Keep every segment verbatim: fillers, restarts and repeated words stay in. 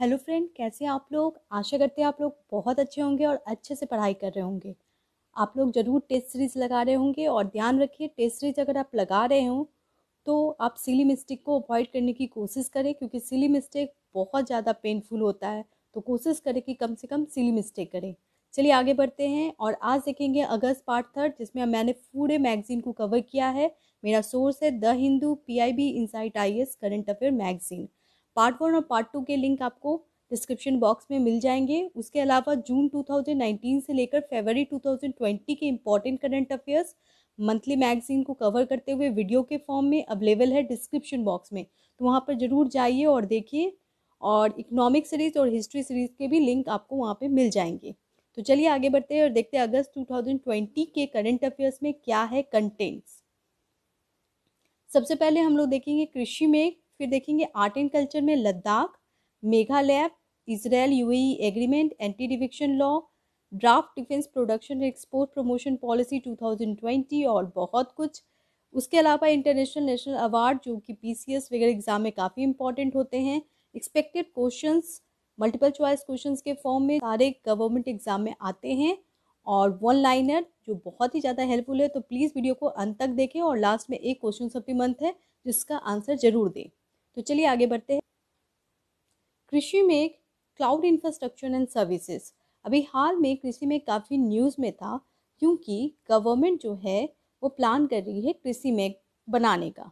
Hello friend, कैसे हैं आप लोग। आशा करते हैं आप लोग बहुत अच्छे होंगे और अच्छे से पढ़ाई कर रहे होंगे। आप लोग ज़रूर टेस्ट सीरीज़ लगा रहे होंगे और ध्यान रखिए, टेस्ट सीरीज़ अगर आप लगा रहे हो तो आप सिली मिस्टेक को अवॉइड करने की कोशिश करें, क्योंकि सिली मिस्टेक बहुत ज़्यादा पेनफुल होता है। तो कोशिश करें कि कम से कम सिली मिस्टेक करें। चलिए आगे बढ़ते हैं और आज देखेंगे अगस्त पार्ट थर्ड, जिसमें मैंने पूरे मैगजीन को कवर किया है। मेरा सोर्स है the Hindu, PIB, Insight IAS, current affair magazine. Part one और पार्ट टू के लिंक आपको डिस्क्रिप्शन बॉक्स में मिल जाएंगे। उसके अलावा जून दो हज़ार उन्नीस से लेकर फरवरी दो हज़ार बीस के important current affairs monthly magazine को कवर करते हुए वीडियो के फॉर्म में अवेलेबल है डिस्क्रिप्शन बॉक्स में, तो वहाँ पर ज़रूर जाइए और देखिए। और इकोनॉमिक सीरीज़ और हिस्ट्री सीरीज़ के भी लिंक आपको वहाँ पर मिल जाएंगे। तो चलिए आगे बढ़ते हैं और देखते हैं अगस्त दो हज़ार बीस के करंट अफेयर्स में क्या है कंटेंट्स। सबसे पहले हम लोग देखेंगे कृषि मेघ, फिर देखेंगे आर्ट एंड कल्चर में Ladakh, Megha lab, Israel UAE agreement, anti defection law, draft defence production export promotion policy दो हज़ार बीस और बहुत कुछ। उसके अलावा इंटरनेशनल नेशनल अवार्ड जो कि पीसीएस वगैरह एग्जाम में काफ़ी इंपॉर्टेंट होते हैं, expected questions multiple choice questions के फॉर्म में सारे गवर्नमेंट एग्जाम में आते हैं, और वन लाइनर जो बहुत ही ज़्यादा हेल्पफुल है। तो प्लीज़ वीडियो को अंत तक देखें और लास्ट में एक क्वेश्चन सबकी मंथ है जिसका आंसर जरूर दें। तो चलिए आगे बढ़ते हैं। कृषि में क्लाउड इंफ्रास्ट्रक्चर एंड सर्विसेज, अभी हाल में कृषि में काफ़ी न्यूज़ में था, क्योंकि गवर्नमेंट जो है वो प्लान कर रही है कृषि में बनाने का।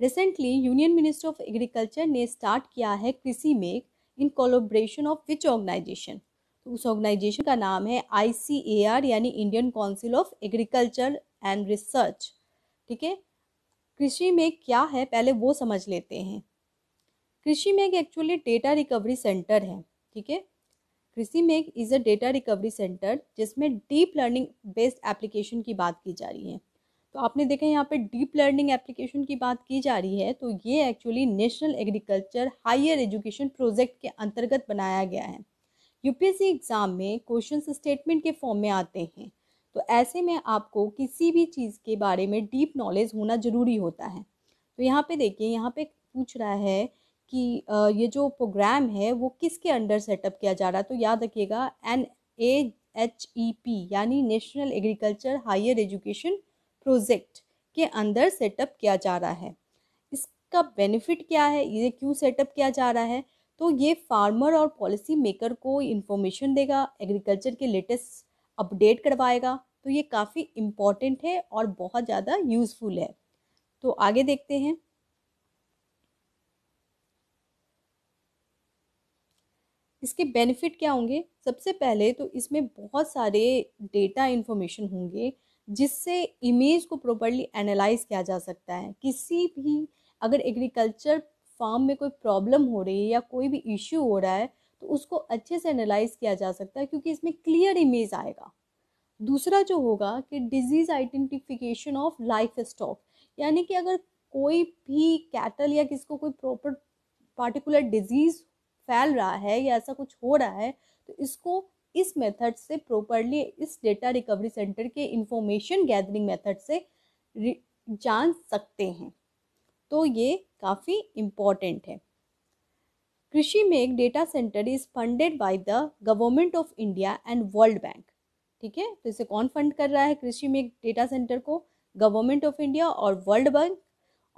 Recently union minister of agriculture ने स्टार्ट किया है Krishi Megh in collaboration of which organisation. तो उस ऑर्गेनाइजेशन का नाम है आई सी ए आर यानी Indian council of agriculture and research. ठीक है, कृषि में क्या है पहले वो समझ लेते हैं। कृषि में एक्चुअली डेटा रिकवरी सेंटर है। ठीक है, कृषि में is a data recovery centre जिसमें डीप लर्निंग बेस्ड एप्लीकेशन की बात की जा रही है। तो आपने देखा यहाँ पे डीप लर्निंग एप्लीकेशन की बात की जा रही है, तो ये actually national agriculture higher education project के अंतर्गत बनाया गया है। यूपीएससी एग्ज़ाम में क्वेश्चन स्टेटमेंट के फॉर्म में आते हैं, तो ऐसे में आपको किसी भी चीज़ के बारे में डीप नॉलेज होना ज़रूरी होता है। तो यहाँ पे देखिए, यहाँ पे पूछ रहा है कि ये जो प्रोग्राम है वो किसके अंडर सेटअप किया जा रहा है। तो याद रखिएगा N A H E P यानी national agriculture higher education project के अंदर सेटअप किया जा रहा है। इसका बेनिफिट क्या है, ये क्यों सेटअप किया जा रहा है, तो ये फार्मर और पॉलिसी मेकर को इन्फॉर्मेशन देगा, एग्रीकल्चर के लेटेस्ट अपडेट करवाएगा। तो ये काफ़ी इम्पॉर्टेंट है और बहुत ज़्यादा यूज़फुल है। तो आगे देखते हैं। इसके बेनिफिट क्या होंगे। सबसे पहले तो इसमें बहुत सारे डेटा इन्फॉर्मेशन होंगे जिससे इमेज को प्रॉपर्ली एनालाइज किया जा सकता है। किसी भी अगर एग्रीकल्चर फार्म में कोई प्रॉब्लम हो रही है या कोई भी इश्यू हो रहा है तो उसको अच्छे से एनालाइज किया जा सकता है, क्योंकि इसमें क्लियर इमेज आएगा। दूसरा जो होगा कि disease identification of life stock, यानी कि अगर कोई भी कैटल या किसको कोई प्रॉपर पार्टिकुलर डिजीज़ फैल रहा है या ऐसा कुछ हो रहा है, तो इसको इस मेथड से प्रॉपरली इस डेटा रिकवरी सेंटर के इंफॉर्मेशन गैदरिंग मेथड से जान सकते हैं। तो ये काफ़ी इम्पॉर्टेंट है। Krishi Megh data centre is funded by the government of India and world bank. ठीक है, तो इसे कौन फंड कर रहा है कृषि मेघ डेटा सेंटर को, गवर्नमेंट ऑफ इंडिया और वर्ल्ड बैंक।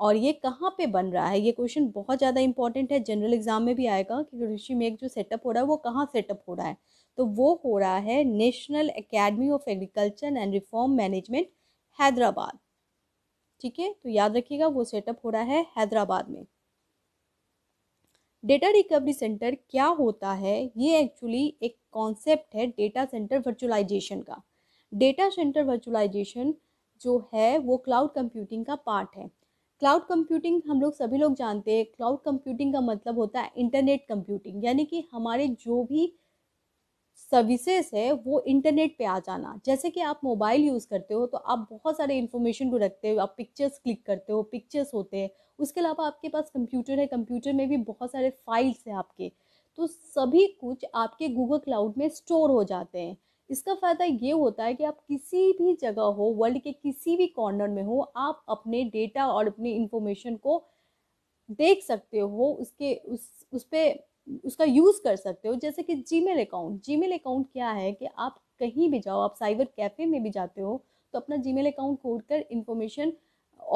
और ये कहाँ पे बन रहा है, ये क्वेश्चन बहुत ज़्यादा इंपॉर्टेंट है, जनरल एग्जाम में भी आएगा कि कृषि मेघ जो सेटअप हो रहा है वो कहाँ सेटअप हो रहा है। तो वो हो रहा है national academy of agriculture and reform management, Hyderabad. ठीक है, तो याद रखिएगा वो सेटअप हो रहा है हैदराबाद में। डेटा रिकवरी सेंटर क्या होता है, ये एक्चुअली एक कॉन्सेप्ट है डेटा सेंटर वर्चुअलाइजेशन का। डेटा सेंटर वर्चुअलाइजेशन जो है वो क्लाउड कंप्यूटिंग का पार्ट है। क्लाउड कंप्यूटिंग हम लोग सभी लोग जानते हैं, क्लाउड कंप्यूटिंग का मतलब होता है इंटरनेट कंप्यूटिंग, यानी कि हमारे जो भी सर्विसेज है वो इंटरनेट पे आ जाना। जैसे कि आप मोबाइल यूज़ करते हो तो आप बहुत सारे इन्फॉर्मेशन को रखते हो, आप पिक्चर्स क्लिक करते हो, पिक्चर्स होते हैं। उसके अलावा आपके पास कंप्यूटर है, कंप्यूटर में भी बहुत सारे फाइल्स हैं आपके, तो सभी कुछ आपके गूगल क्लाउड में स्टोर हो जाते हैं। इसका फ़ायदा ये होता है कि आप किसी भी जगह हो, वर्ल्ड के किसी भी कॉर्नर में हो, आप अपने डेटा और अपनी इन्फॉर्मेशन को देख सकते हो, उसके उस उस पर उसका यूज़ कर सकते हो। जैसे कि जीमेल अकाउंट, जीमेल अकाउंट क्या है कि आप कहीं भी जाओ, आप साइबर कैफ़े में भी जाते हो तो अपना जीमेल अकाउंट खोल कर इन्फॉर्मेशन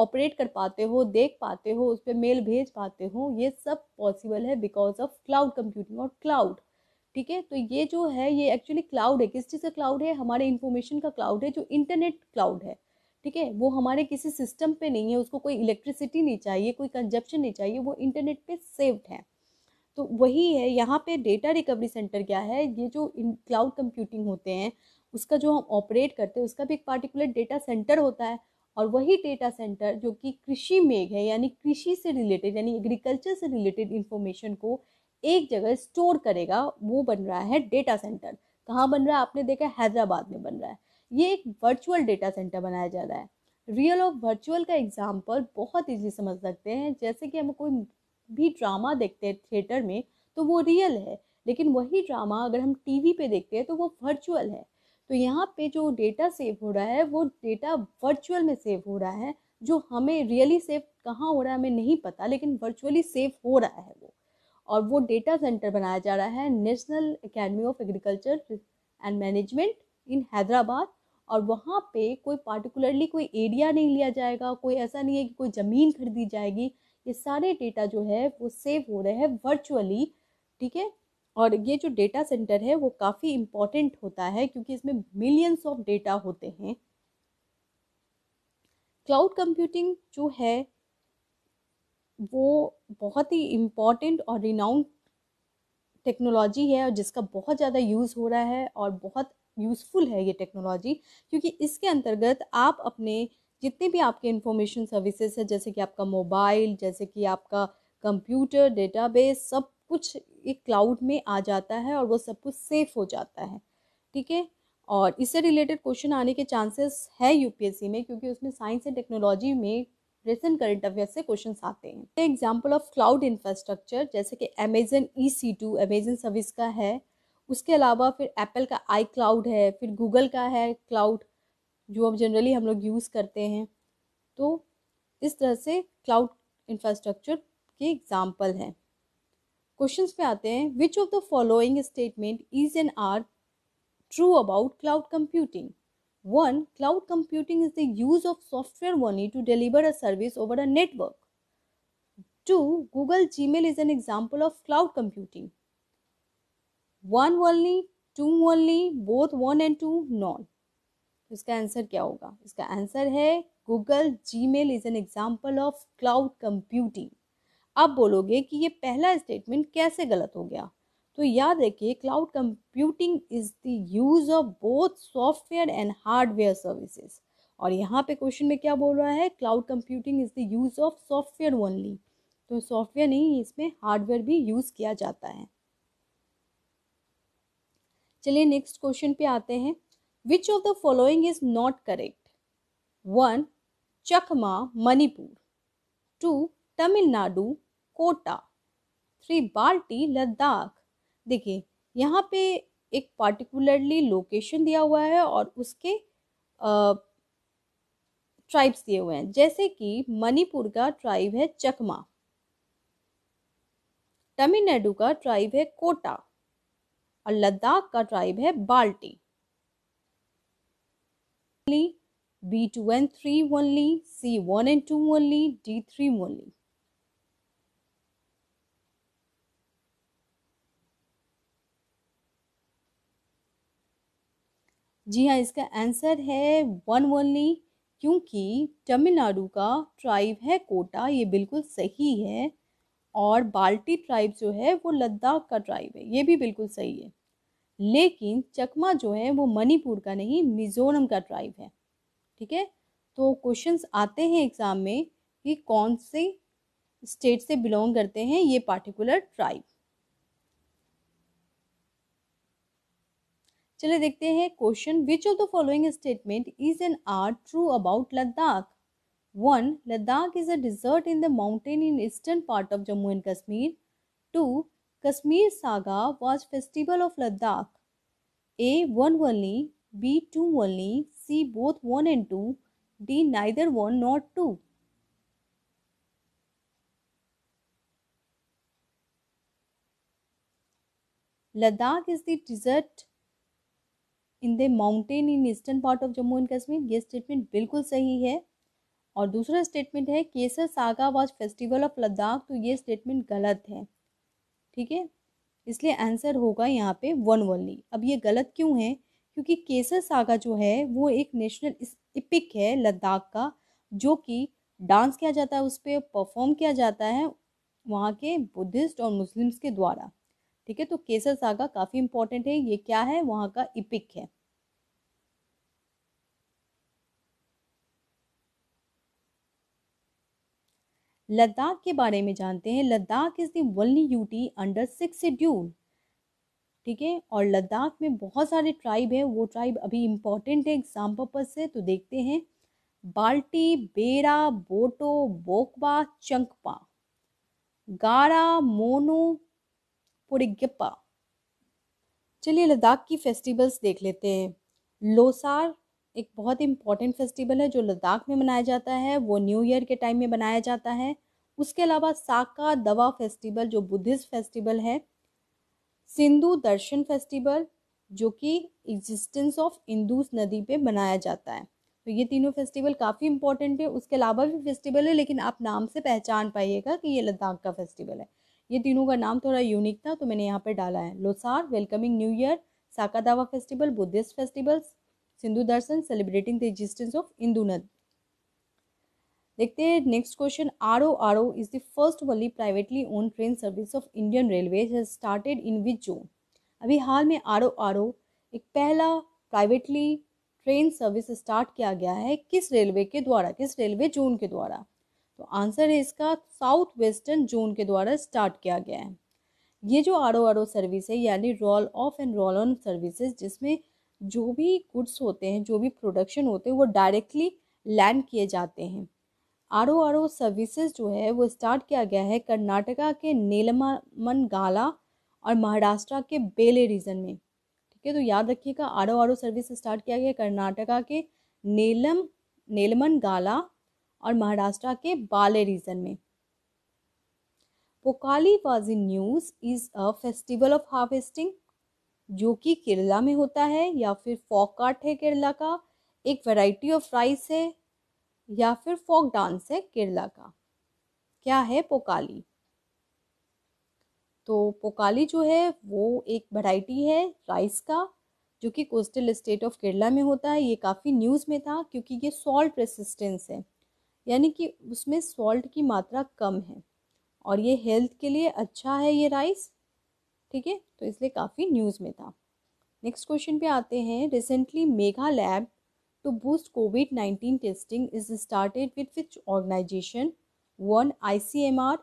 ऑपरेट कर पाते हो, देख पाते हो, उस पर मेल भेज पाते हो। ये सब पॉसिबल है बिकॉज ऑफ क्लाउड कंप्यूटिंग और क्लाउड। ठीक है, तो ये जो है ये एक्चुअली क्लाउड है। किस चीज़ का क्लाउड है? हमारे इन्फॉर्मेशन का क्लाउड है, जो इंटरनेट क्लाउड है। ठीक है, वो हमारे किसी सिस्टम पे नहीं है, उसको कोई इलेक्ट्रिसिटी नहीं चाहिए, कोई कंजप्शन नहीं चाहिए, वो इंटरनेट पे सेव्ड है। तो वही है यहाँ पे डेटा रिकवरी सेंटर क्या है, ये जो क्लाउड कंप्यूटिंग होते हैं उसका जो हम ऑपरेट करते हैं उसका भी एक पार्टिकुलर डेटा सेंटर होता है, और वही डेटा सेंटर जो कि कृषि मेघ है, यानी कृषि से रिलेटेड, यानी एग्रीकल्चर से रिलेटेड इन्फॉर्मेशन को एक जगह स्टोर करेगा, वो बन रहा है डेटा सेंटर। कहाँ बन रहा है? आपने देखा हैदराबाद में बन रहा है। ये एक वर्चुअल डेटा सेंटर बनाया जा रहा है। रियल और वर्चुअल का एग्जाम्पल बहुत ईजी समझ सकते हैं। जैसे कि हम कोई भी ड्रामा देखते हैं थिएटर में तो वो रियल है, लेकिन वही ड्रामा अगर हम टीवी पे देखते हैं तो वो वर्चुअल है। तो यहाँ पे जो डेटा सेव हो रहा है वो डेटा वर्चुअल में सेव हो रहा है, जो हमें रियली सेव कहाँ हो रहा है हमें नहीं पता, लेकिन वर्चुअली सेव हो रहा है वो। और वो डेटा सेंटर बनाया जा रहा है national academy of agriculture and management in Hyderabad, और वहाँ पे कोई पार्टिकुलरली कोई एरिया नहीं लिया जाएगा, कोई ऐसा नहीं है कि कोई ज़मीन खरीदी जाएगी। ये सारे डेटा जो है वो सेव हो रहे हैं वर्चुअली। ठीक है, और ये जो डेटा सेंटर है वो काफ़ी इम्पॉर्टेंट होता है क्योंकि इसमें मिलियंस ऑफ डेटा होते हैं। क्लाउड कंप्यूटिंग जो है वो बहुत ही इम्पॉर्टेंट और रिनाउंड टेक्नोलॉजी है, और जिसका बहुत ज़्यादा यूज़ हो रहा है और बहुत यूज़फुल है ये टेक्नोलॉजी, क्योंकि इसके अंतर्गत आप अपने जितने भी आपके इंफॉर्मेशन सर्विसेज है, जैसे कि आपका मोबाइल, जैसे कि आपका कंप्यूटर, डेटाबेस, सब कुछ एक क्लाउड में आ जाता है और वो सब कुछ सेफ हो जाता है। ठीक है, और इससे रिलेटेड क्वेश्चन आने के चांसेस है यूपीएससी में, क्योंकि उसमें साइंस एंड टेक्नोलॉजी में रिसेंट करंट अफेयर्स से क्वेश्चन आते हैं। एग्जाम्पल ऑफ क्लाउड इंफ्रास्ट्रक्चर, जैसे कि Amazon E C two Amazon service का है, उसके अलावा फिर एप्पल का आई क्लाउड है, फिर गूगल का है क्लाउड जो अब जनरली हम लोग यूज़ करते हैं। तो इस तरह से क्लाउड इंफ्रास्ट्रक्चर के एग्जाम्पल हैं। क्वेश्चंस पे आते हैं, which of the following statement is and are true about cloud computing? One, cloud computing is the use of software only to deliver a service over a network. Two, Google Gmail is an example of cloud computing. One only, two only, both one and two none. इसका answer क्या होगा? इसका answer है Google Gmail is an example of cloud computing. आप बोलोगे कि ये पहला स्टेटमेंट कैसे गलत हो गया? तो याद रखिए, cloud computing is the use of both software and hardware services, और यहाँ पे क्वेश्चन में क्या बोल रहा है? Cloud computing is the use of software only. तो सॉफ्टवेयर नहीं, इसमें हार्डवेयर भी यूज किया जाता है। चलिए नेक्स्ट क्वेश्चन पे आते हैं, which of the following is not correct? One, Chakma Manipur. Two, Tamil Nadu Kota. Three, Balti Ladakh. देखिए यहाँ पे एक पार्टिकुलरली लोकेशन दिया हुआ है और उसके ट्राइब्स दिए हुए हैं, जैसे कि मणिपुर का ट्राइब है चकमा, तमिलनाडु का ट्राइब है कोटा, और लद्दाख का ट्राइब है Balti. B two and three only, C one and two only, D three only. जी हाँ, इसका आंसर है वन ओनली, क्योंकि तमिलनाडु का ट्राइब है कोटा, ये बिल्कुल सही है, और बाल्टी ट्राइब जो है वो लद्दाख का ट्राइब है, ये भी बिल्कुल सही है, लेकिन चकमा जो है वो मणिपुर का नहीं, मिजोरम का ट्राइब है। ठीक है, तो क्वेश्चंस आते हैं एग्ज़ाम में कि कौन से स्टेट से बिलोंग करते हैं ये पार्टिकुलर ट्राइब। चलिए देखते हैं question, which of the following statement is and are true about Ladakh? One, Ladakh is a desert in the mountain in eastern part of Jammu and Kashmir. Two, Kesar Saga was festival of Ladakh. A one only, B two only, C both one and two, D neither one nor two. Ladakh is the desert in the mountain in eastern part of Jammu and Kashmir. ये statement बिल्कुल सही है। और दूसरा statement है Kesar Saga was festival of Ladakh, तो ये statement गलत है, ठीक है। इसलिए आंसर होगा यहाँ पे वन ओनली। अब ये गलत क्यों है? क्योंकि केसर सागा जो है वो एक नेशनल इपिक है लद्दाख का, जो कि डांस किया जाता है, उस पर परफॉर्म किया जाता है वहाँ के बुद्धिस्ट और मुस्लिम्स के द्वारा, ठीक है। तो केसर सागा काफ़ी इम्पोर्टेंट है, ये क्या है, वहाँ का इपिक है। लद्दाख के बारे में जानते हैं। Ladakh is the only UT under six schedule, ठीक है। और लद्दाख में बहुत सारे ट्राइब हैं, वो ट्राइब अभी इम्पॉर्टेंट है एग्जाम पर्पज से, तो देखते हैं। बाल्टी, बेरा, बोटो, बोकबा, चंकपा, गारा, मोनो, पुड़िगप्पा। चलिए लद्दाख की फेस्टिवल्स देख लेते हैं। लोसार एक बहुत इम्पॉर्टेंट फेस्टिवल है जो लद्दाख में मनाया जाता है, वो न्यू ईयर के टाइम में मनाया जाता है। उसके अलावा साका दवा फेस्टिवल जो बुद्धिस्ट फेस्टिवल है, सिंधु दर्शन फेस्टिवल जो कि एग्जिस्टेंस ऑफ इंदूस नदी पे मनाया जाता है। तो ये तीनों फेस्टिवल काफ़ी इंपॉर्टेंट है। उसके अलावा भी फेस्टिवल है, लेकिन आप नाम से पहचान पाइएगा कि ये लद्दाख का फेस्टिवल है। ये तीनों का नाम थोड़ा यूनिक था तो मैंने यहाँ पर डाला है। Losar welcoming new year, Saka Dawa festival Buddhist festivals, Sindhu Darshan celebrating the existence of Indus नदी। देखते हैं next question. R O R O is the first only privately own train service of Indian railways has started in which zone. अभी हाल में are O R ओ एक पहला privately train service start किया गया है, किस रेलवे के द्वारा, किस रेलवे जोन के द्वारा? तो आंसर है इसका साउथ वेस्टर्न जोन के द्वारा स्टार्ट किया गया है। ये जो R O R O service है यानी roll off and roll on services, जिसमें जो भी गुड्स होते हैं, जो भी प्रोडक्शन होते हैं, वो डायरेक्टली लैंड किए जाते हैं। R O R O services जो है वो स्टार्ट किया गया है कर्नाटका के नेलमन गाला और महाराष्ट्र के बेले रीजन में, ठीक है। तो याद रखिएगा R O R O service start किया गया कर्नाटका के नेलम नेलमन गाला और महाराष्ट्र के बाले रीजन में। Pokkali was in news is a festival of harvesting जो कि केरला में होता है, या फिर फोक आर्ट है केरला का, एक वैरायटी ऑफ राइस है, या फिर फोक डांस है केरला का। क्या है पोकाली? तो पोकाली जो है वो एक वैरायटी है राइस का जो कि कोस्टल स्टेट ऑफ केरला में होता है। ये काफ़ी न्यूज़ में था क्योंकि ये सॉल्ट रेसिस्टेंस है, यानी कि उसमें सॉल्ट की मात्रा कम है और ये हेल्थ के लिए अच्छा है ये राइस, ठीक है। तो इसलिए काफ़ी न्यूज़ में था। नेक्स्ट क्वेश्चन पे आते हैं। Recently Megha lab to boost COVID nineteen testing is started with which organisation? One I C M R,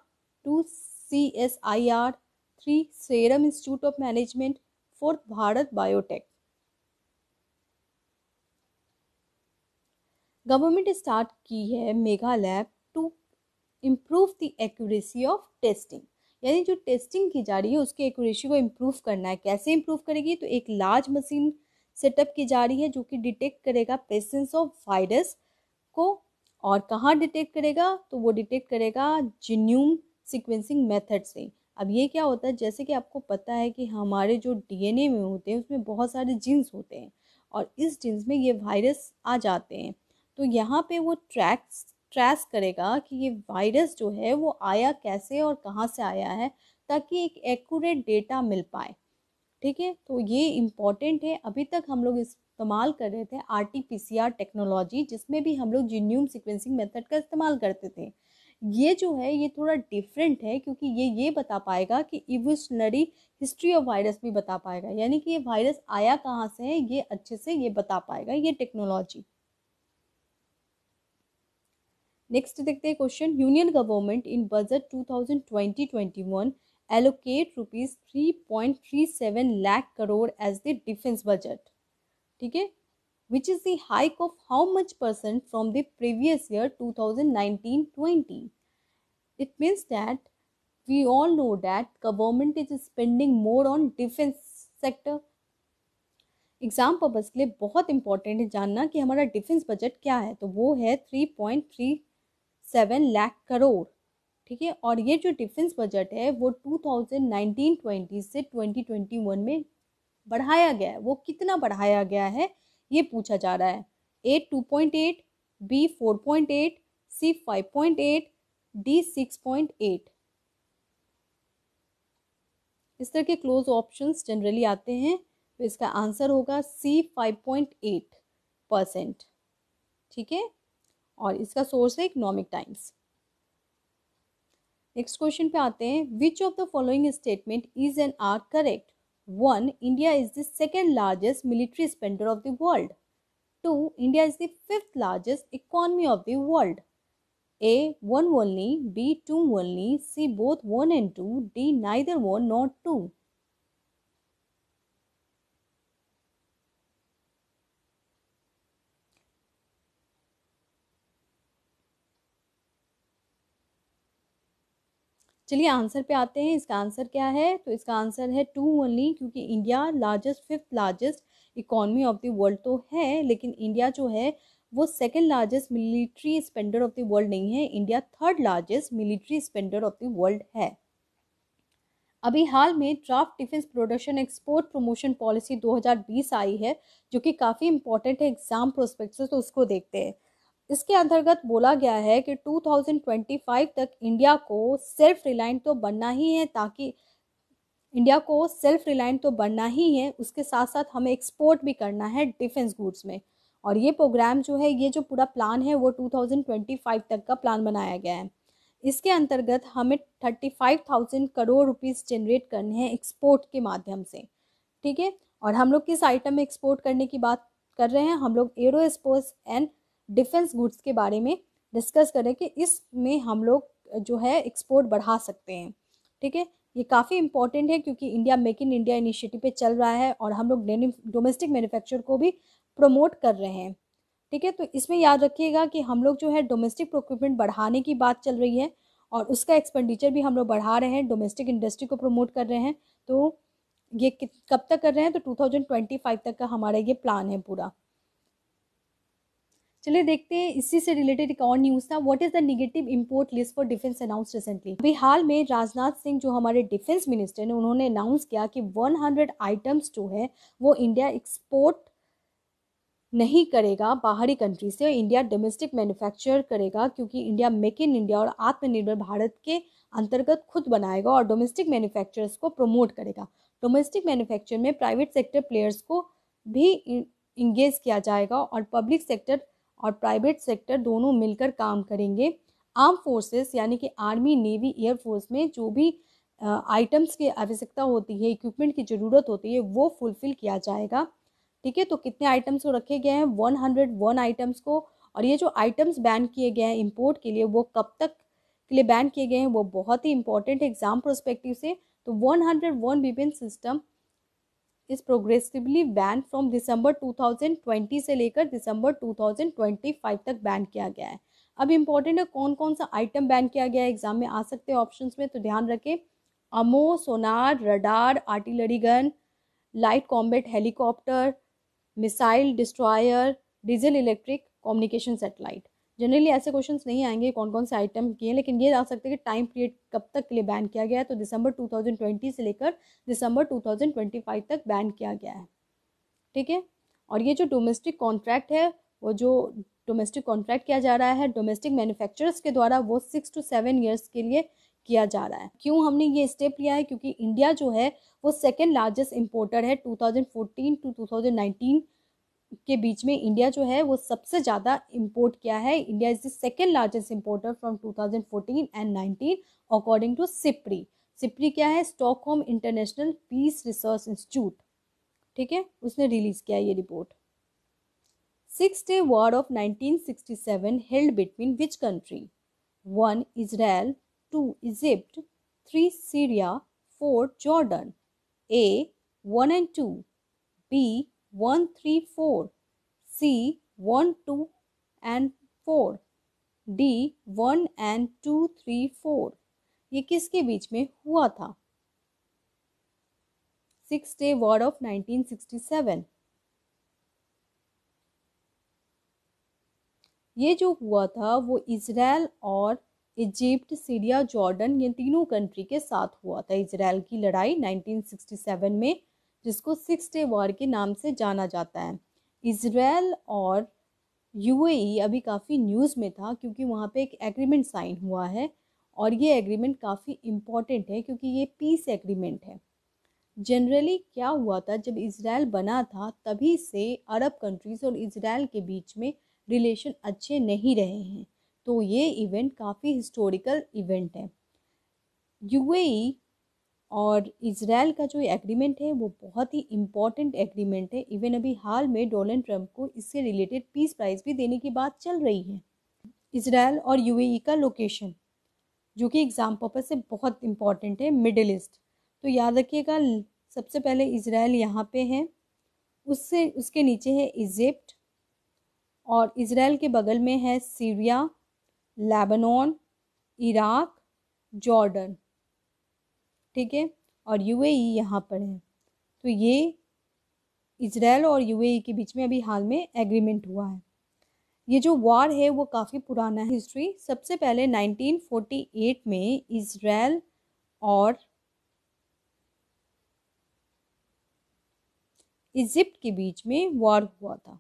two C S I R, three serum institute of management, fourth Bharat biotech. Government start की है Megha lab to improve the accuracy of testing, यानी जो testing की जा रही है उसके accuracy को इम्प्रूव करना है। कैसे इम्प्रूव करेगी? तो एक लार्ज मशीन सेटअप की जा रही है जो कि डिटेक्ट करेगा प्रेजेंस ऑफ वायरस को। और कहाँ डिटेक्ट करेगा? तो वो डिटेक्ट करेगा जीनोम सीक्वेंसिंग मेथड से। अब ये क्या होता है, जैसे कि आपको पता है कि हमारे जो डीएनए में होते हैं उसमें बहुत सारे जीन्स होते हैं और इस जीन्स में ये वायरस आ जाते हैं। तो यहाँ पे वो ट्रैक्स ट्रेस करेगा कि ये वायरस जो है वो आया कैसे और कहाँ से आया है, ताकि एक एक्यूरेट डेटा मिल पाए, ठीक है। तो ये इम्पॉर्टेंट है। अभी तक हम लोग इस्तेमाल कर रहे थे R T P C R technology, जिसमें भी हम लोग जीनोम सीक्वेंसिंग मेथड का इस्तेमाल करते थे। ये जो है ये थोड़ा डिफरेंट है क्योंकि ये ये बता पाएगा कि इवोल्यूशनरी हिस्ट्री ऑफ वायरस भी बता पाएगा, यानी कि ये वायरस आया कहाँ से है ये अच्छे से ये बता पाएगा ये टेक्नोलॉजी। नेक्स्ट देखते हैं question. Union government in budget two thousand twenty twenty one allocate rupees three point three seven lakh crore as the defence budget, ठीक है, which is the hike of how much percent from the previous year two thousand nineteen twenty. It means that we all know that government is spending more on defence sector. Exam purpose के लिए बहुत important है जानना कि हमारा defence budget क्या है, तो वो है three point three seven lakh crore, ठीक है। और ये जो डिफेंस बजट है वो टू थाउजेंड नाइनटीन ट्वेंटी से ट्वेंटी ट्वेंटी वन में बढ़ाया गया है। वो कितना बढ़ाया गया है ये पूछा जा रहा है। A two point eight, B four point eight, C five point eight, D six point eight. इस तरह के क्लोज ऑप्शंस जनरली आते हैं, तो इसका आंसर होगा C five point eight percent. ठीक है, और इसका सोर्स है इकोनॉमिक टाइम्स। नेक्स्ट क्वेश्चन पे आते हैं, which of the following statement is and are correct. One, India is the second largest military spender of the world. Two, India is the fifth largest economy of the world. A one only, B two only, C both one and two, D neither one not two. चलिए answer पे आते हैं। इसका answer क्या है, तो इसका answer है टू ओनली, क्योंकि India largest fifth largest economy of the world तो है, लेकिन इंडिया जो है वो second largest military spender of the world नहीं है। India third largest military spender of the world है। अभी हाल में draft defence production export promotion policy दो हज़ार बीस आई है, जो कि काफ़ी इंपॉर्टेंट है एग्जाम प्रोस्पेक्ट से, तो उसको देखते हैं। इसके अंतर्गत बोला गया है कि टू थाउजेंड ट्वेंटी फाइव तक इंडिया को सेल्फ रिलायंट तो बनना ही है, ताकि इंडिया को सेल्फ रिलायंट तो बनना ही है उसके साथ साथ हमें एक्सपोर्ट भी करना है डिफेंस गुड्स में। और ये प्रोग्राम जो है, ये जो पूरा प्लान है वो टू थाउजेंड ट्वेंटी फाइव तक का प्लान बनाया गया है। इसके अंतर्गत हमें पैंतीस हज़ार करोड़ रुपीस जनरेट करने हैं एक्सपोर्ट के माध्यम से। ठीक है, और हम लोग किस आइटम में एक्सपोर्ट करने की बात कर रहे हैं, हम लोग एरोस्पेस एंड डिफेंस गुड्स के बारे में डिस्कस करें कि इसमें हम लोग जो है एक्सपोर्ट बढ़ा सकते हैं। ठीक है, ये काफ़ी इंपॉर्टेंट है क्योंकि India make in India initiative पे चल रहा है और हम लोग डोमेस्टिक मैन्युफैक्चर को भी प्रमोट कर रहे हैं। ठीक है, तो इसमें याद रखिएगा कि हम लोग जो है डोमेस्टिक प्रोक्योरमेंट बढ़ाने की बात चल रही है और उसका एक्सपेंडिचर भी हम लोग बढ़ा रहे हैं, डोमेस्टिक इंडस्ट्री को प्रमोट कर रहे हैं। तो ये कब तक कर रहे हैं, तो टू थाउजेंड ट्वेंटी फाइव तक का हमारा ये प्लान है पूरा। चलिए देखते हैं, इसी से रिलेटेड एक और न्यूज़ था। What is the negative import list for defence announce recently. अभी हाल में राजनाथ सिंह जो हमारे डिफेंस मिनिस्टर ने, उन्होंने अनाउंस किया कि हंड्रेड आइटम्स जो है वो इंडिया एक्सपोर्ट नहीं करेगा बाहरी कंट्री से, इंडिया डोमेस्टिक मैन्युफैक्चर करेगा, क्योंकि इंडिया मेक इन इंडिया और आत्मनिर्भर भारत के अंतर्गत खुद बनाएगा और डोमेस्टिक मैन्युफैक्चरर्स को प्रमोट करेगा। डोमेस्टिक मैन्युफैक्चर में प्राइवेट सेक्टर प्लेयर्स को भी इंगेज किया जाएगा और पब्लिक सेक्टर और प्राइवेट सेक्टर दोनों मिलकर काम करेंगे। आर्म फोर्सेस यानी कि आर्मी, नेवी, एयरफोर्स में जो भी आइटम्स की आवश्यकता होती है, इक्विपमेंट की ज़रूरत होती है, वो फुलफिल किया जाएगा। ठीक है, तो कितने आइटम्स को रखे गए हैं, हंड्रेड वन आइटम्स को। और ये जो आइटम्स बैन किए गए हैं इंपोर्ट के लिए, वो कब तक के लिए बैन किए गए हैं, वो बहुत ही इंपॉर्टेंट है एग्जाम प्रोस्पेक्टिव से। तो hundred one weapon system is progressively ban from December two thousand twenty से लेकर December two thousand twenty five तक बैन किया गया है। अब इम्पॉर्टेंट है कौन कौन सा आइटम बैन किया गया है, एग्जाम में आ सकते हैं ऑप्शंस में, तो ध्यान रखें। Ammo, sonar, radar, artillery gun, light combat helicopter, missile, destroyer, diesel electric, communication satellite. Generally ऐसे क्वेश्चंस नहीं आएंगे कौन कौन से आइटम किए, लेकिन ये आ सकते हैं कि टाइम पीरियड कब तक के लिए बैन किया गया है, तो दिसंबर टू थाउजेंड ट्वेंटी से लेकर December two thousand twenty five तक बैन किया गया है। ठीक है, और ये जो डोमेस्टिक कॉन्ट्रैक्ट है, वो जो डोमेस्टिक कॉन्ट्रैक्ट किया जा रहा है डोमेस्टिक मैन्युफैक्चरर्स के द्वारा, वो सिक्स टू सेवन ईयर्स के लिए किया जा रहा है। क्यों हमने ये स्टेप लिया है, क्योंकि इंडिया जो है वो सेकेंड लार्जेस्ट इंपोर्टर है। Two thousand fourteen to two thousand nineteen के बीच में इंडिया जो है वो सबसे ज़्यादा इंपोर्ट किया है। India is the second largest importer from two thousand fourteen and nineteen according to SIPRI. SIPRI क्या है, Stockholm international Peace Research institute. ठीक है, उसने रिलीज किया ये report. Six day war of nineteen sixty seven held between which country. One, Israel, two, Egypt, three, Syria, four, Jordan. A one and two, B one three four, C one two and four, D one and to three four. ये किसके बीच में हुआ था, six day war of nineteen sixty seven. ये जो हुआ था वो इजराइल और इजिप्ट, सीरिया, जॉर्डन, ये तीनों कंट्री के साथ हुआ था। इजराइल की लड़ाई नाइनटीन सिक्सटी सेवन में, जिसको सिक्स डे वॉर के नाम से जाना जाता है। इजराइल और यूएई अभी काफ़ी न्यूज़ में था क्योंकि वहाँ पे एक एग्रीमेंट साइन हुआ है और ये एग्रीमेंट काफ़ी इम्पॉर्टेंट है क्योंकि ये पीस एग्रीमेंट है। जनरली क्या हुआ था, जब इजराइल बना था तभी से अरब कंट्रीज़ और इजराइल के बीच में रिलेशन अच्छे नहीं रहे हैं, तो ये इवेंट काफ़ी हिस्टोरिकल इवेंट है। यूएई और इजराइल का जो एग्रीमेंट है वो बहुत ही इम्पॉर्टेंट एग्रीमेंट है। इवन अभी हाल में डोनाल्ड ट्रंप को इससे रिलेटेड पीस प्राइज़ भी देने की बात चल रही है। इजराइल और यूएई का लोकेशन जो कि एग्ज़ाम पर्पज से बहुत इम्पॉर्टेंट है, मिडिल ईस्ट, तो याद रखिएगा सबसे पहले इजराइल यहाँ पे है, उससे उसके नीचे है इजिप्ट और इजराइल के बगल में है सीरिया, लेबनान, इराक, जॉर्डन, ठीक है, और यूएई यहाँ पर है। तो ये इजराइल और यूएई के बीच में अभी हाल में एग्रीमेंट हुआ है। ये जो वार है वो काफ़ी पुराना है हिस्ट्री। सबसे पहले नाइनटीन फोर्टी एट में इजराइल और इजिप्ट के बीच में वार हुआ था,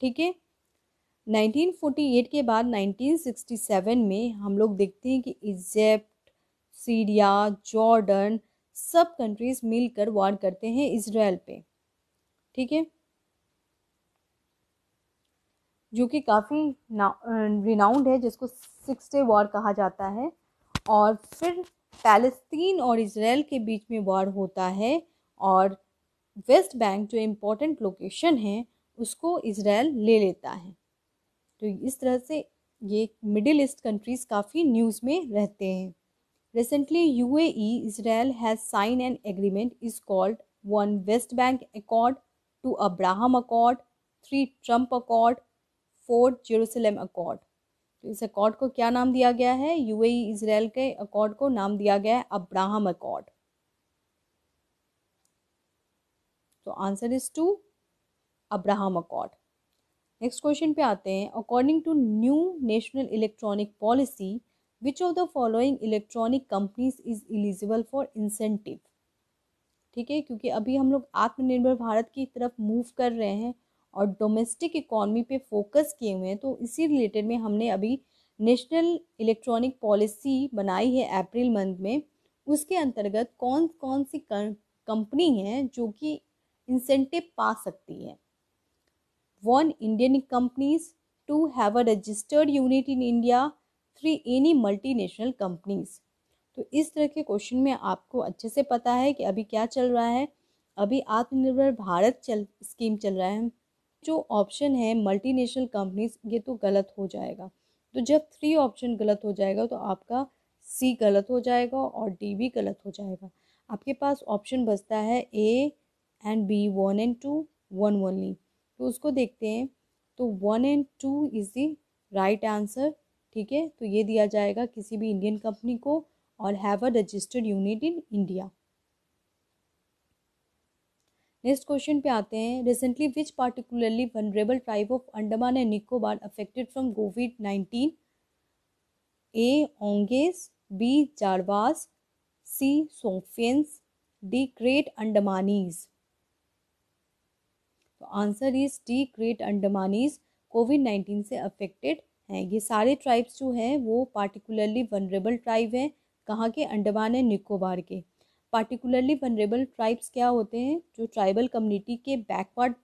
ठीक है। नाइनटीन फोर्टी एट के बाद नाइनटीन सिक्सटी सेवन में हम लोग देखते हैं कि इजिप्ट, सीरिया, जॉर्डन सब कंट्रीज मिलकर वार करते हैं इजराइल पे, ठीक है, जो कि काफ़ी रिनाउंड है, जिसको सिक्स डे वॉर कहा जाता है। और फिर पैलेस्तीन और इजराइल के बीच में वार होता है और वेस्ट बैंक जो इम्पोर्टेंट लोकेशन है उसको इजराइल ले लेता है। तो इस तरह से ये मिडिल ईस्ट कंट्रीज़ काफ़ी न्यूज़ में रहते हैं। Recently, U A E, Israel has signed an agreement is called One West Bank Accord, Two Abraham Accord, Three Trump Accord, Four Jerusalem Accord. तो इस अकॉर्ड को क्या नाम दिया गया है, U A E Israel के अकॉर्ड को नाम दिया गया है अब्राहम अकॉर्ड। तो answer is two Abraham accord. Next question पे आते हैं, according to new national electronic policy Which of the following electronic companies is eligible for incentive? ठीक है, क्योंकि अभी हम लोग आत्मनिर्भर भारत की तरफ मूव कर रहे हैं और डोमेस्टिक इकोनॉमी पे फोकस किए हुए हैं, तो इसी रिलेटेड में हमने अभी नेशनल इलेक्ट्रॉनिक पॉलिसी बनाई है अप्रैल मंथ में। उसके अंतर्गत कौन कौन सी कंपनी हैं जो कि इंसेंटिव पा सकती है। One, Indian companies, two, have a registered unit in India, three, any multinational companies. तो इस तरह के क्वेश्चन में आपको अच्छे से पता है कि अभी क्या चल रहा है। अभी आत्मनिर्भर भारत चल स्कीम चल रहा है। जो ऑप्शन है मल्टीनेशनल कंपनीज, ये तो गलत हो जाएगा। तो जब थ्री ऑप्शन गलत हो जाएगा तो आपका सी गलत हो जाएगा और डी भी गलत हो जाएगा। आपके पास ऑप्शन बचता है A and B, one and two, one only. तो उसको देखते हैं, तो one and two is the right answer, ठीक है। तो ये दिया जाएगा किसी भी इंडियन कंपनी को और have a registered unit in India. Next question पे आते हैं, recently which particularly vulnerable tribe of Andaman and Nicobar affected from Covid nineteen, A Onges, B Jarawas, C सोफियंस, D great Andamanese. तो answer is D great Andamanese Covid nineteen से affected हैं। ये सारे tribes जो हैं वो पार्टिकुलरली वनरेबल ट्राइब हैं। कहाँ के, अंडमान एंड निकोबार के। पार्टिकुलरली वनरेबल ट्राइब्स क्या होते हैं, जो ट्राइबल कम्युनिटी के बैकवर्ड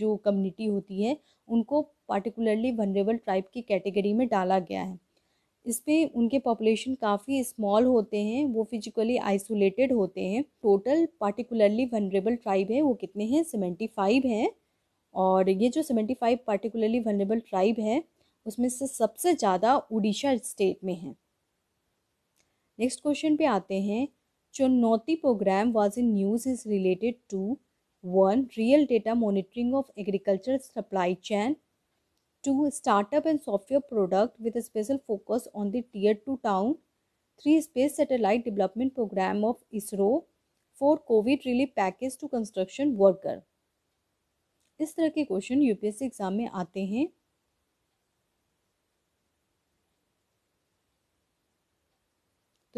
जो कम्युनिटी होती है उनको पार्टिकुलरली वनरेबल ट्राइब की कैटेगरी में डाला गया है। इसमें उनके पॉपुलेशन काफ़ी स्मॉल होते हैं, वो फिजिकली आइसोलेटेड होते हैं। टोटल पार्टिकुलरली वनरेबल ट्राइब है वो कितने हैं, सेवेंटी फाइव हैं। और ये जो seventy five particularly vulnerable tribe है उसमें से सबसे ज़्यादा उड़ीसा स्टेट में है। नेक्स्ट क्वेश्चन पे आते हैं, चुनौती programme was in news is related to, one, real data monitoring of agriculture supply chain, two, startup and software product with special focus on the tier two town, three, space satellite development programme of ISRO, four, Covid relief package to construction worker. इस तरह के question UPSC exam में आते हैं।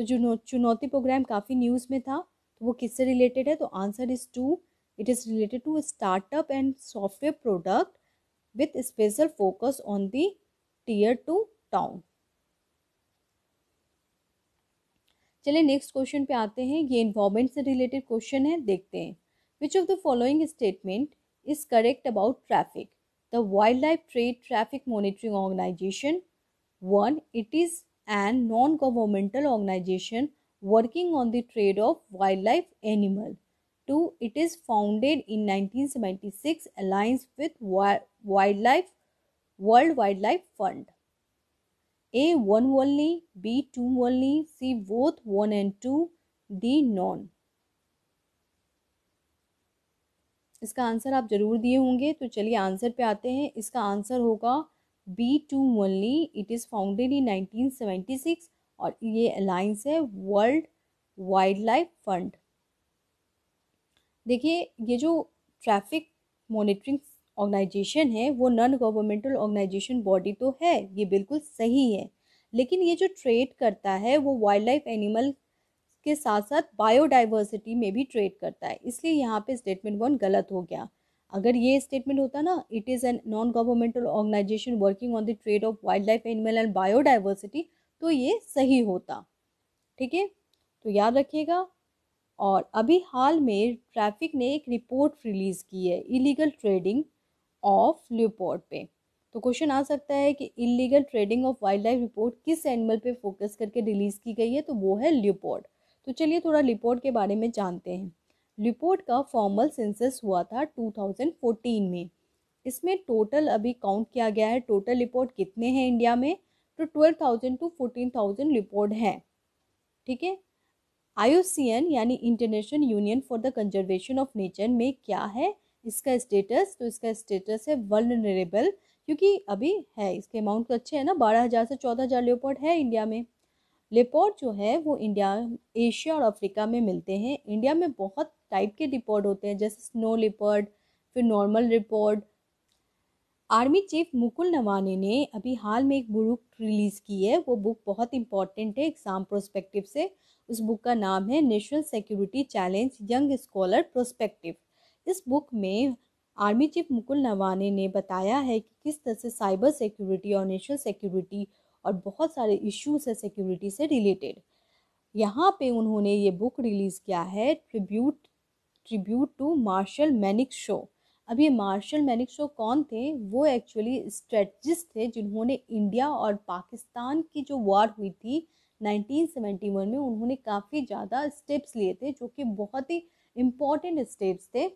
तो जो चुनौती programme काफ़ी न्यूज़ में था, तो वो किससे रिलेटेड है? तो answer is two, it is related to startup and software product with special focus on the tier two town. चलिए नेक्स्ट क्वेश्चन पे आते हैं, ये एनवायरमेंट से रिलेटेड क्वेश्चन है, देखते हैं। Which of the following statement is correct about traffic? The wild life trade traffic monitoring organisation, one it is an non governmental organisation working on the trade of wild life animal, two it is founded in nineteen seventy six, alliance with wild life world wild life fund. A one only, B two only, C both one and two, D none। इसका answer आप जरूर दिए होंगे, तो चलिए answer पे आते हैं। इसका आंसर होगा B two only, it is founded in nineteen seventy six और ये अलाइंस है वर्ल्ड वाइल्ड लाइफ फंड। देखिए ये जो ट्रैफिक मॉनिटरिंग ऑर्गेनाइजेशन है वो नॉन गवर्नमेंटल ऑर्गेनाइजेशन बॉडी तो है, ये बिल्कुल सही है, लेकिन ये जो ट्रेड करता है वो वाइल्ड लाइफ एनिमल के साथ साथ बायोडाइवर्सिटी में भी ट्रेड करता है, इसलिए यहाँ पे स्टेटमेंट वन गलत हो गया। अगर ये स्टेटमेंट होता ना, it is an non governmental organisation working on the trade of wild life animal and biodiversity, तो ये सही होता। ठीक है, तो याद रखिएगा। और अभी हाल में ट्रैफिक ने एक रिपोर्ट रिलीज़ की है इलीगल ट्रेडिंग ऑफ लियोपोर्ड पे, तो क्वेश्चन आ सकता है कि illegal trading of wild life report किस एनिमल पे फोकस करके रिलीज़ की गई है, तो वो है लियोपोर्ड। तो चलिए थोड़ा लियोपोर्ड के बारे में जानते हैं। लियोपोर्ड का फॉर्मल सेंसस हुआ था टू थाउजेंड फोर्टीन में, इसमें टोटल अभी काउंट किया गया है, टोटल लियोपोर्ड कितने हैं इंडिया में, तो twelve thousand to fourteen thousand leopard हैं। ठीक है, आई ओ सी एन यानी international union for the conservation of nature में क्या है इसका स्टेटस, तो इसका स्टेटस है वल्नरेबल, क्योंकि अभी है, इसके अमाउंट तो अच्छे है ना, बारह हज़ार से चौदह हज़ार लेपर्ड है इंडिया में। लेपर्ड जो है वो इंडिया, एशिया और अफ्रीका में मिलते हैं। इंडिया में बहुत टाइप के लेपर्ड होते हैं, जैसे स्नो लेपर्ड, फिर normal leopard. Army chief Mukul नवाने ने अभी हाल में एक बुक रिलीज़ की है, वो बुक बहुत इंपॉर्टेंट है एग्ज़ाम प्रोस्पेक्टिव से। उस बुक का नाम है national security challenge young scholar prospective. इस बुक में आर्मी चीफ मुकुल नवाने ने बताया है कि किस तरह से साइबर सिक्योरिटी और नेशनल सिक्योरिटी और बहुत सारे इश्यूज है सिक्योरिटी से रिलेटेड। यहाँ पे उन्होंने ये बुक रिलीज़ किया है tribute tribute to marshal Manekshaw. अब ये मार्शल मैनिक शो कौन थे? वो एक्चुअली स्ट्रेटजिस्ट थे जिन्होंने इंडिया और पाकिस्तान की जो वॉर हुई थी नाइनटीन सेवेंटी वन में, उन्होंने काफ़ी ज़्यादा स्टेप्स लिए थे जो कि बहुत ही इम्पॉर्टेंट स्टेप्स थे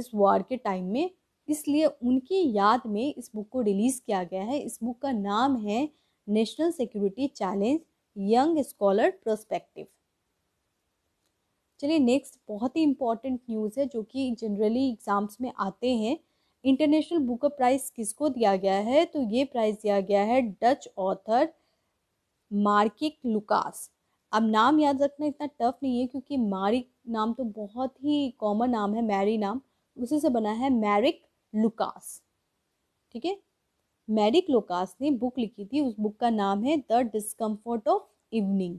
इस वॉर के टाइम में, इसलिए उनकी याद में इस बुक को रिलीज़ किया गया है। इस बुक का नाम है national security challenge young scholar prospective. चलिए नेक्स्ट बहुत ही इम्पॉर्टेंट न्यूज़ है जो कि जनरली एग्ज़ाम्स में आते हैं। इंटरनेशनल बुकर प्राइज़ किसको दिया गया है? तो ये प्राइज़ दिया गया है डच ऑथर मारिक लुकास। अब नाम याद रखना इतना टफ नहीं है, क्योंकि मारिक नाम तो बहुत ही कॉमन नाम है, मैरी नाम उसी से बना है, मारिक लुकास। ठीक है, मारिक लुकास ने बुक लिखी थी, उस बुक का नाम है the discomfort of evening.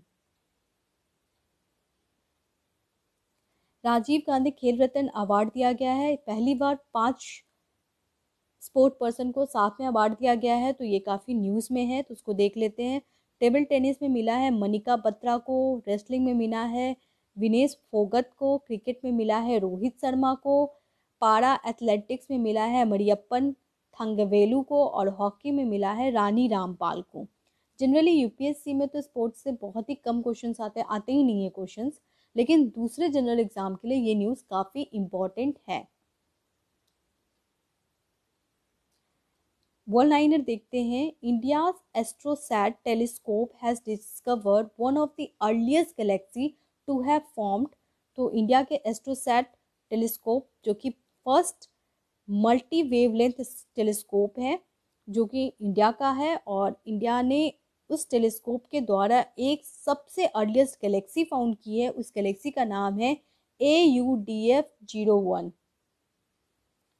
Rajiv Gandhi Khel Ratna award दिया गया है, पहली बार पांच स्पोर्ट पर्सन को साथ में अवार्ड दिया गया है, तो ये काफ़ी न्यूज़ में है, तो उसको देख लेते हैं। टेबल टेनिस में मिला है मनिका बत्रा को, रेसलिंग में मिला है विनेश फोगत को, क्रिकेट में मिला है रोहित शर्मा को, पारा एथलेटिक्स में मिला है मरियपन थंगवेलू को और हॉकी में मिला है रानी रामपाल को। Generally U P S C में तो स्पोर्ट्स से बहुत ही कम क्वेश्चंस आते आते ही नहीं है क्वेश्चंस, लेकिन दूसरे जनरल एग्ज़ाम के लिए ये न्यूज़ काफ़ी इम्पॉर्टेंट है। वन लाइनर देखते हैं। India's AstroSat telescope has discovered one of the earliest galaxy to have formed. तो इंडिया के एस्ट्रोसैट टेलीस्कोप जो कि फर्स्ट मल्टी वेवलेंथ टेलीस्कोप है जो कि इंडिया का है, और इंडिया ने उस टेलीस्कोप के द्वारा एक सबसे अर्लीस्ट गैलेक्सी फाउंड की है। उस गैलेक्सी का नाम है A U D F zero one.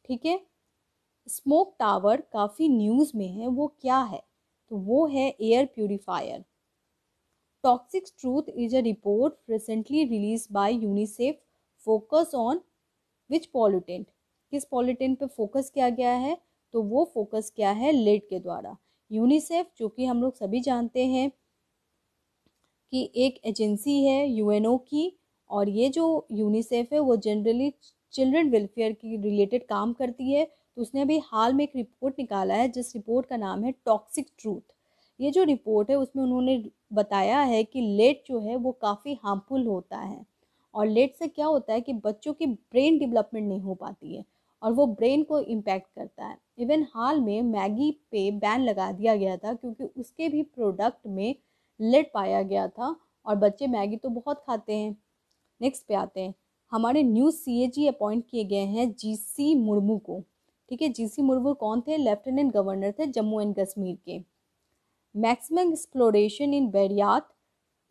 ठीक है, स्मोक टावर काफ़ी न्यूज़ में है, वो क्या है? तो वो है air purifier. Toxic Truth is a report recently released by UNICEF focus on which pollutant, किस pollutant पे focus किया गया है, तो वो focus किया है लेड के द्वारा। यूनिसेफ जो कि हम लोग सभी जानते हैं कि एक एजेंसी है यूएनओ की, और ये जो यूनिसेफ है वो जनरली चिल्ड्रन वेलफेयर की रिलेटेड काम करती है। तो उसने अभी हाल में एक रिपोर्ट निकाला है जिस रिपोर्ट का नाम है टॉक्सिक ट्रूथ। ये जो रिपोर्ट है उसमें उन्होंने बताया है कि लेड जो है वो काफ़ी हार्मफुल होता है, और लेड से क्या होता है कि बच्चों की ब्रेन डेवलपमेंट नहीं हो पाती है और वो ब्रेन को इम्पैक्ट करता है। इवन हाल में मैगी पे बैन लगा दिया गया था क्योंकि उसके भी प्रोडक्ट में लेड पाया गया था, और बच्चे मैगी तो बहुत खाते हैं। नेक्स्ट पे आते हैं, हमारे न्यू सी ए जी अपॉइंट किए गए हैं जीसी मुर्मू को, ठीक है। जीसी मुर्मू कौन थे? लेफ्टिनेंट गवर्नर थे जम्मू एंड कश्मीर के। Maximum exploration in Beirut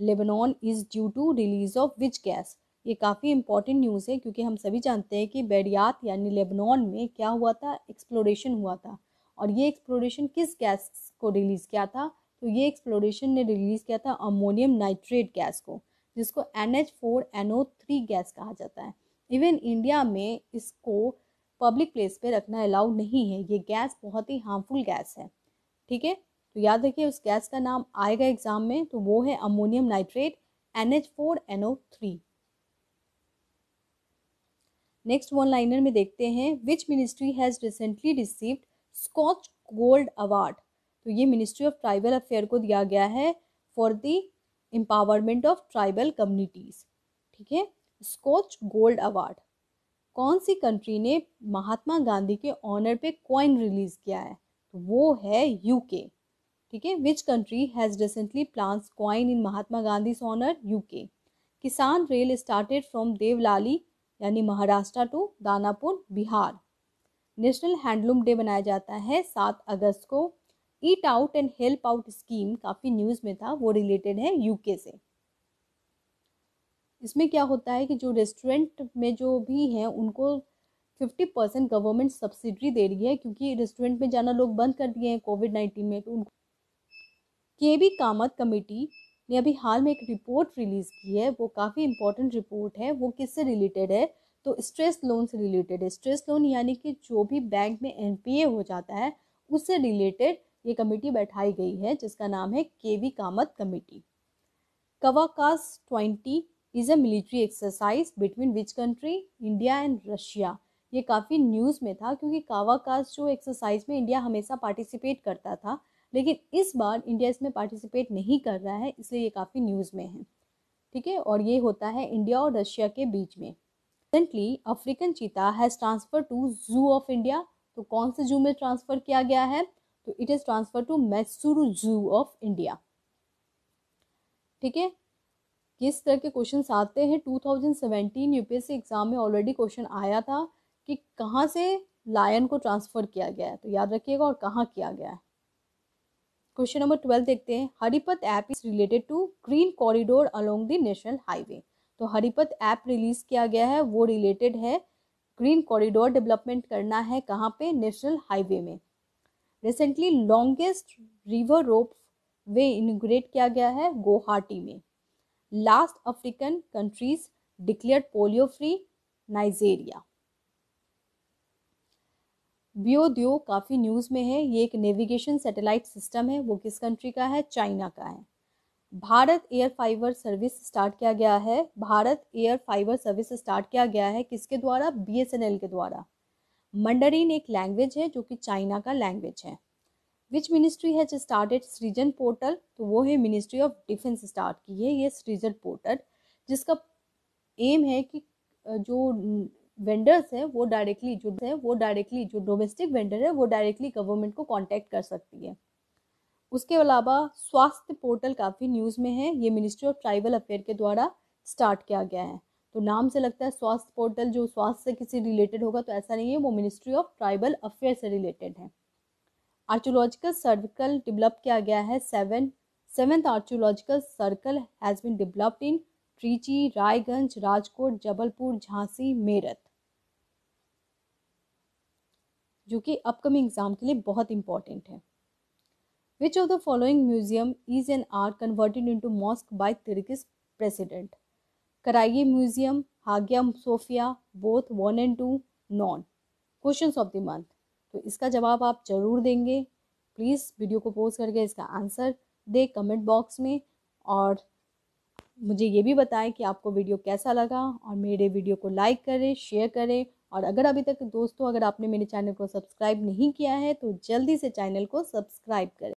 Lebanon is due to release of which gas. ये काफ़ी इंपॉर्टेंट न्यूज़ है क्योंकि हम सभी जानते हैं कि बैरियात यानी लेबनान में क्या हुआ था, एक्सप्लोरेशन हुआ था, और ये एक्सप्लोरेशन किस गैस को रिलीज़ किया था? तो ये एक्सप्लोरेशन ने रिलीज़ किया था अमोनियम नाइट्रेट गैस को, जिसको N H four N O three gas कहा जाता है। इवन इंडिया में इसको पब्लिक प्लेस पे रखना अलाउ नहीं है, ये गैस बहुत ही हार्मफुल गैस है, ठीक है। तो याद रखिए उस गैस का नाम आएगा एग्जाम में, तो वो है ammonium nitrate N H four N O three. Next one liner में देखते हैं, which ministry has recently received Skoch gold award. तो ये मिनिस्ट्री ऑफ ट्राइबल अफेयर को दिया गया है for the empowerment of tribal communities, ठीक है। स्कॉच गोल्ड अवार्ड कौन सी कंट्री ने महात्मा गांधी के ऑनर पे कॉइन रिलीज किया है? तो वो है यूके, ठीक है। Which country has recently plants coin in Mahatma Gandhi honour? UK. Kisan rail started from Deolali यानी Maharashtra to Danapur, Bihar. National handloom day मनाया जाता है सात अगस्त को। Eat out and help out scheme काफ़ी न्यूज़ में था, वो रिलेटेड है यूके से। इसमें क्या होता है कि जो रेस्टोरेंट में जो भी हैं उनको फिफ्टी परसेंट गवर्नमेंट सब्सिडी दे रही है, क्योंकि रेस्टोरेंट में जाना लोग बंद कर दिए हैं कोविड नाइन्टीन में। तो उनको के बी कामत कमेटी ने अभी हाल में एक रिपोर्ट रिलीज़ की है, वो काफ़ी इंपॉर्टेंट रिपोर्ट है। वो किससे रिलेटेड है? तो स्ट्रेस लोन से रिलेटेड है। स्ट्रेस लोन यानी कि जो भी बैंक में एन पी ए हो जाता है उससे रिलेटेड ये कमेटी बैठाई गई है जिसका नाम है K B Kamath committee. Kavkaz twenty is a military exercise between which country? India and Russia. ये काफ़ी न्यूज़ में था क्योंकि कावाकास्ट जो एक्सरसाइज में इंडिया हमेशा पार्टिसिपेट करता था, लेकिन इस बार इंडिया इसमें पार्टिसिपेट नहीं कर रहा है, इसलिए ये काफ़ी न्यूज़ में है, ठीक है। और ये होता है इंडिया और रशिया के बीच में। Recently African cheetah has transfer to zoo of India. तो कौन से जू में ट्रांसफ़र किया गया है? तो it is transfer to Mysuru zoo of India, ठीक है। इस तरह के क्वेश्चन आते हैं। Two thousand seventeen UPSC exam में ऑलरेडी क्वेश्चन आया था कि कहाँ से लायन को ट्रांसफ़र किया गया है, तो याद रखिएगा और कहाँ किया गया है। क्वेश्चन नंबर ट्वेल्व देखते हैं, हरिपत app is related to green corridor along the national highway. तो हरिपत ऐप रिलीज़ किया गया है, वो रिलेटेड है ग्रीन कॉरिडोर डेवलपमेंट करना है कहाँ पे, नेशनल हाईवे में। Recently longest river rope way inaugurate किया गया है गुवाहाटी में। Last African countries declared polio free, Nigeria. BODO काफ़ी न्यूज़ में है, ये एक नेविगेशन सैटेलाइट सिस्टम है, वो किस कंट्री का है? चाइना का है। Bharat air fibre service start किया गया है, Bharat air fibre service start किया गया है किसके द्वारा? बीएसएनएल के द्वारा। मंडारिन एक लैंग्वेज है जो कि चाइना का लैंग्वेज है। Which ministry has started Srijan portal? तो वो है मिनिस्ट्री ऑफ डिफेंस स्टार्ट की है ये सृजन पोर्टल, जिसका एम है कि जो वेंडर्स हैं वो डायरेक्टली जो है वो डायरेक्टली जो डोमेस्टिक वेंडर है वो डायरेक्टली गवर्नमेंट को कांटेक्ट कर सकती है। उसके अलावा स्वास्थ्य पोर्टल काफ़ी न्यूज़ में है, ये मिनिस्ट्री ऑफ ट्राइबल अफेयर के द्वारा स्टार्ट किया गया है। तो नाम से लगता है स्वास्थ्य पोर्टल जो स्वास्थ्य से किसी रिलेटेड होगा, तो ऐसा नहीं है, वो मिनिस्ट्री ऑफ ट्राइबल अफेयर से रिलेटेड है। आर्कियोलॉजिकल सर्कल डेवलप किया गया है, seven seventh archaeological circle has been developed in Trichy, Raiganj, Rajkot, Jabalpur, Jhansi, Meerut, जो कि अपकमिंग एग्जाम के लिए बहुत इंपॉर्टेंट है। Which of the following museum is and are converted into mosque by Turkish president? Karachi Museum, Hagia Sophia, both one and two, none. Questions of the month. तो इसका जवाब आप जरूर देंगे. प्लीज़ वीडियो को पोस्ट करके इसका आंसर दे comment box में और मुझे ये भी बताएं कि आपको वीडियो कैसा लगा और मेरे वीडियो को लाइक करें, शेयर करें और अगर अभी तक दोस्तों अगर आपने मेरे चैनल को सब्सक्राइब नहीं किया है तो जल्दी से चैनल को सब्सक्राइब करें।